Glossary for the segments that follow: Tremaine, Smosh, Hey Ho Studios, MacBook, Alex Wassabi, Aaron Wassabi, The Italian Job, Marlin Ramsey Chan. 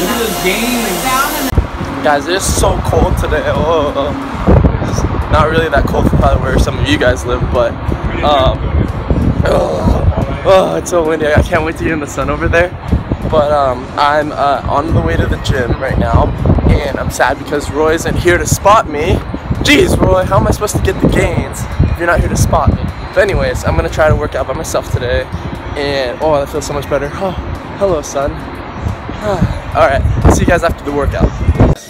Look at this game. Guys, it is so cold today. It's not really that cold for probably where some of you guys live, but oh, it's so windy. I can't wait to get in the sun over there. But I'm on the way to the gym right now, and I'm sad because Roy isn't here to spot me. Jeez, Roy, how am I supposed to get the gains if you're not here to spot me? But anyways, I'm gonna try to work out by myself today, and oh, that feels so much better. Oh, hello, sun. All right, see you guys after the workout.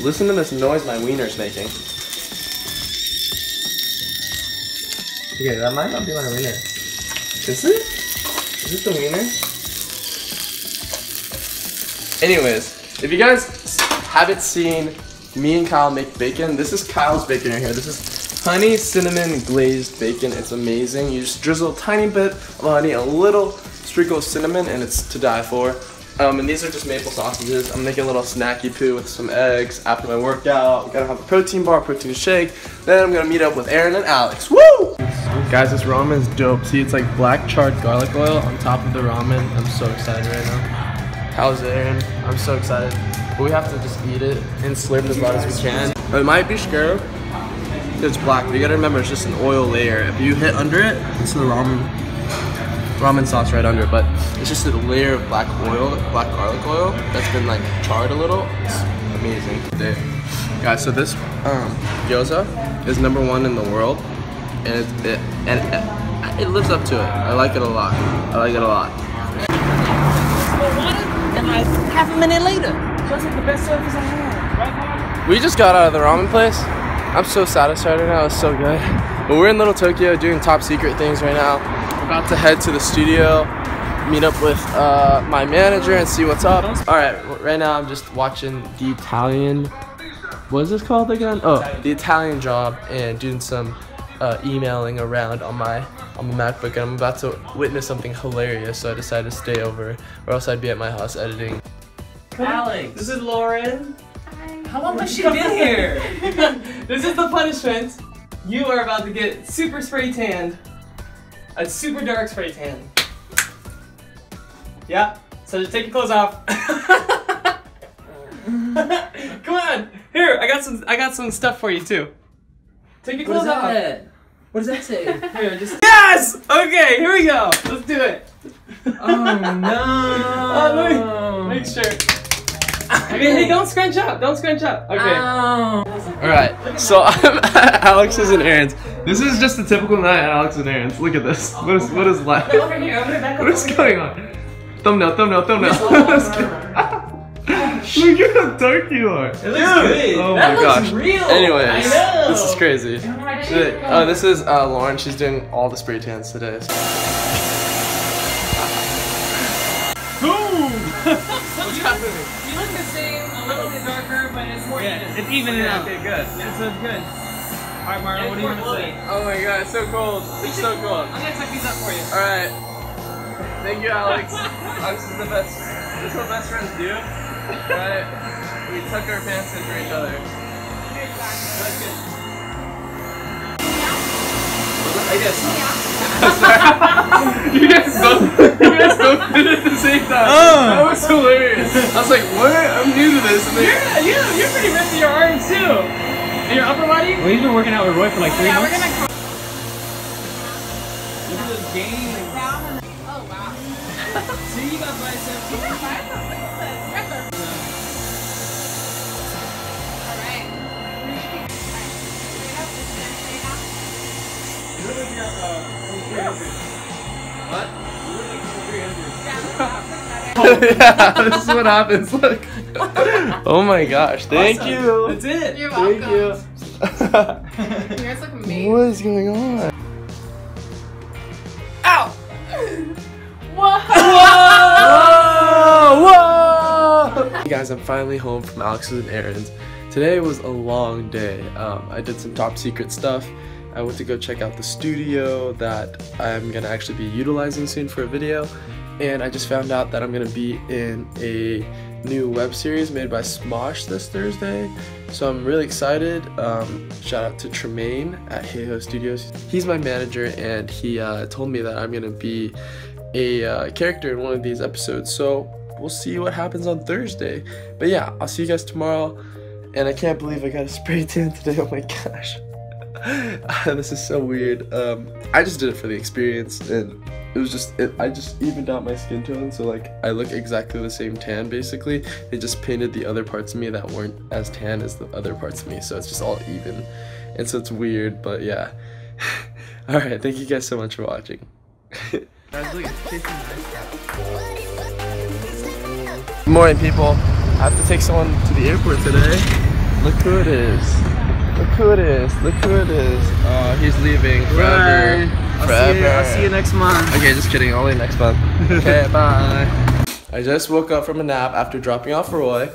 Listen to this noise my wiener's making. Okay, that might not be my wiener. Is it? Is it the wiener? Anyways, if you guys haven't seen me and Kyle make bacon, this is Kyle's bacon right here. This is honey cinnamon glazed bacon. It's amazing. You just drizzle a tiny bit of honey, a little sprinkle of cinnamon, and it's to die for. And these are just maple sausages. I'm making a little snacky poo with some eggs after my workout. We're gonna have a protein bar, protein shake. Then I'm gonna meet up with Aaron and Alex. Woo! Guys, this ramen is dope. See, it's like black charred garlic oil on top of the ramen. I'm so excited right now. How's it, Aaron? I'm so excited. But we have to just eat it and slurp as loud as we can. It might be scared. It's black, but you gotta remember it's just an oil layer. If you hit under it, it's the ramen sauce right under it, but it's just a layer of black oil, black garlic oil that's been like charred a little. It's amazing. Guys, so this gyoza is #1 in the world, and it lives up to it. I like it a lot. I like it a lot. And like half a minute later. That's like the best service I had. We just got out of the ramen place. I'm so satisfied right now. It's so good. But we're in Little Tokyo doing top secret things right now. We're about to head to the studio, meet up with my manager, and see what's up. All right, right now I'm just watching The Italian. What is this called again? Oh, The Italian Job, and doing some emailing around on my MacBook. And I'm about to witness something hilarious, so I decided to stay over, or else I'd be at my house editing. Alex, this is Lauren. Hi. How long has she been here? This is the punishment. You are about to get super spray tanned. A super dark spray tan. Yeah, so just take your clothes off. Come on, here, I got some stuff for you too. Take your clothes off. What does that say? Here, just... Yes! Okay, here we go. Let's do it. Oh no. Make sure. Hey, don't scrunch up, don't scrunch up. Okay. Oh. Alright, so I'm at Alex's and Aaron's. This is just a typical night at Alex and Aaron's. Look at this. What is life? What is going on? Thumbnail, thumbnail, thumbnail. Look at how dark you are. It looks good. Oh my gosh. Real. Anyways, this is crazy. Oh, this is Lauren. She's doing all the spray tans today. What's happening? You look the same, a little bit darker, but it's more even. It's evening out. Okay, good. This is good. Alright, Marlin, what do you want to say? Oh my god, it's so cold. It's so cold. I'm gonna tuck these up for you. Alright. Thank you, Alex. Alex is the best. This is what best friends do. Right? We tuck our pants in for each other. That's good. I guess. Sorry. You guys both did it at the same time. That was hilarious. I was like, what? I'm new to this. And you're pretty ripped in your arms too. And your upper body? Well, you've been working out with Roy for like 3 months. We're gonna look at this game. Oh wow. See, you got biceps. You got biceps. What? Yeah, this is what happens. Look. Oh my gosh! Thank you. That's it. You're welcome. Thank you. You guys look amazing. What is going on? Ow! Whoa! Whoa! Whoa! Hey guys, I'm finally home from Alex's and Aaron's. Today was a long day. I did some top secret stuff. I went to go check out the studio that I'm gonna actually be utilizing soon for a video, and I just found out that I'm gonna be in a new web series made by Smosh this Thursday, so I'm really excited. Shout out to Tremaine at Hey Ho Studios. He's my manager, and he told me that I'm gonna be a character in one of these episodes, so we'll see what happens on Thursday. But yeah, I'll see you guys tomorrow. And I can't believe I got a spray tan today. Oh my gosh. This is so weird. I just did it for the experience, and it was just, I just evened out my skin tone, so like I look exactly the same tan basically. They just painted the other parts of me that weren't as tan as the other parts of me, so it's just all even. And so it's weird, but yeah. Alright, thank you guys so much for watching. Good morning, people. I have to take someone to the airport today. Look who it is. Look who it is. Look who it is. Oh, he's leaving forever. I'll see you next month. Okay, just kidding. Only next month. Okay, bye. I just woke up from a nap after dropping off Roy.